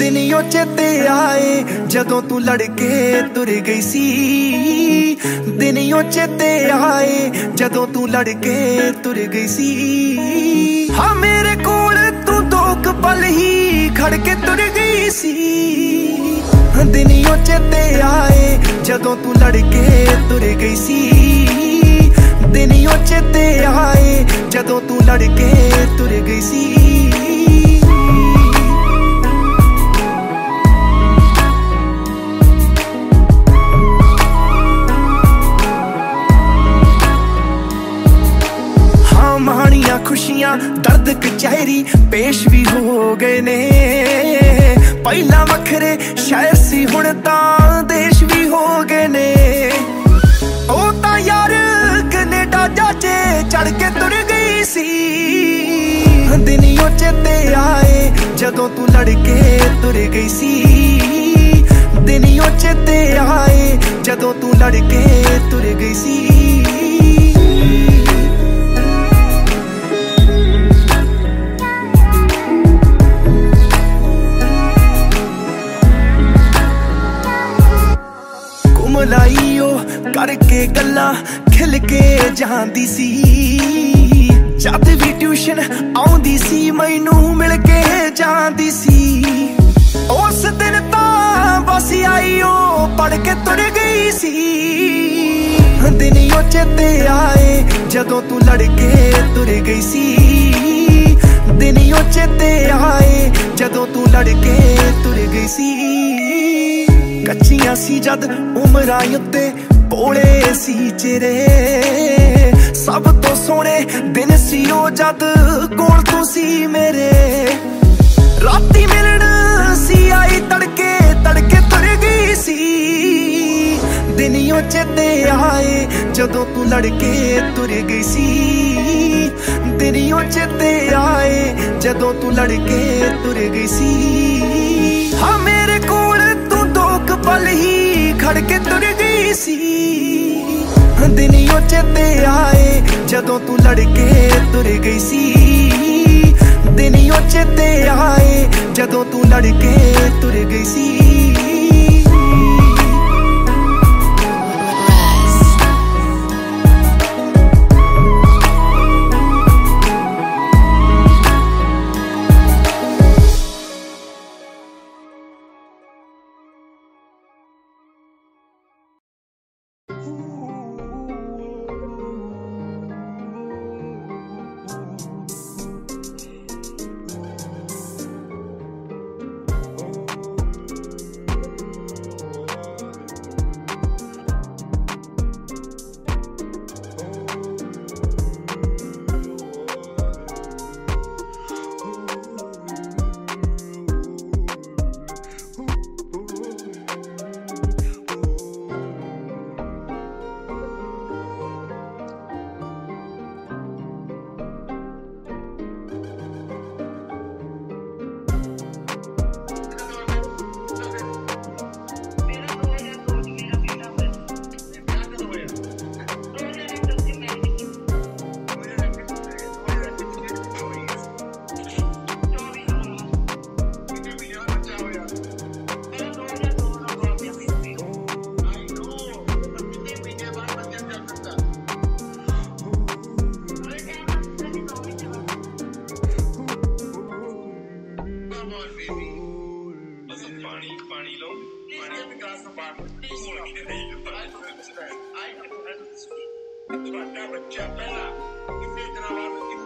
दिन यो चेते आए जदों तू लड़के तुर गई सी, दिन यो चेते आए जदों तू लड़के तुर गई सी। हाँ मेरे कोल तू दो पल ही खड़ के तुर गई सी, दिन यो चेते आए जदों तू लड़के तुर गई सी, दिन यो चेते आए जदों तू लड़के तुर गई सी। हाँ महानियां खुशियां दर्द कचहरी पेश भी हो गए ने, पहला वखरे शहर सी हुण तां देश भी हो गए ने। ओ तां यार कनेडा जाचे चढ़ के तुर गई सी, दिन यो चेते आए जदों तू लड़के तुर गई सी, दिन यो चेते आए जदों तू लड़के तुर गई सी। मलाइयो करके गल्ला खिल के जांदी सी, जद भी ट्यूशन आउंदी सी मैनू मिल के जांदी सी। उस दिन तां बस आईओ पढ़ के तुर गई सी, दिन यो चेते आए जदों तू लड़के तुर गई सी, दिन यो चेते आए जदों तू लड़के तुर गई सी। कच्चियां सी जद उमरां उत्ते भोले सी चेहरे, सब तो सोने दिन सी ओ जद कोल तू सी मेरे। राती मिलन सी आई तड़के तड़के तुर गई सी, दिन यो चेते आए जदों तू लड़के तुर गई सी, दिन यो चेते आए जदों तू लड़के तुर गई सी। हाँ मेरे कोल पल ही खड़ के तुर गई सी, दिन यो चेते आए जदों तू लड़के तुर गई सी, दिन यो चेते आए जदों तू लड़के तुर गई सी।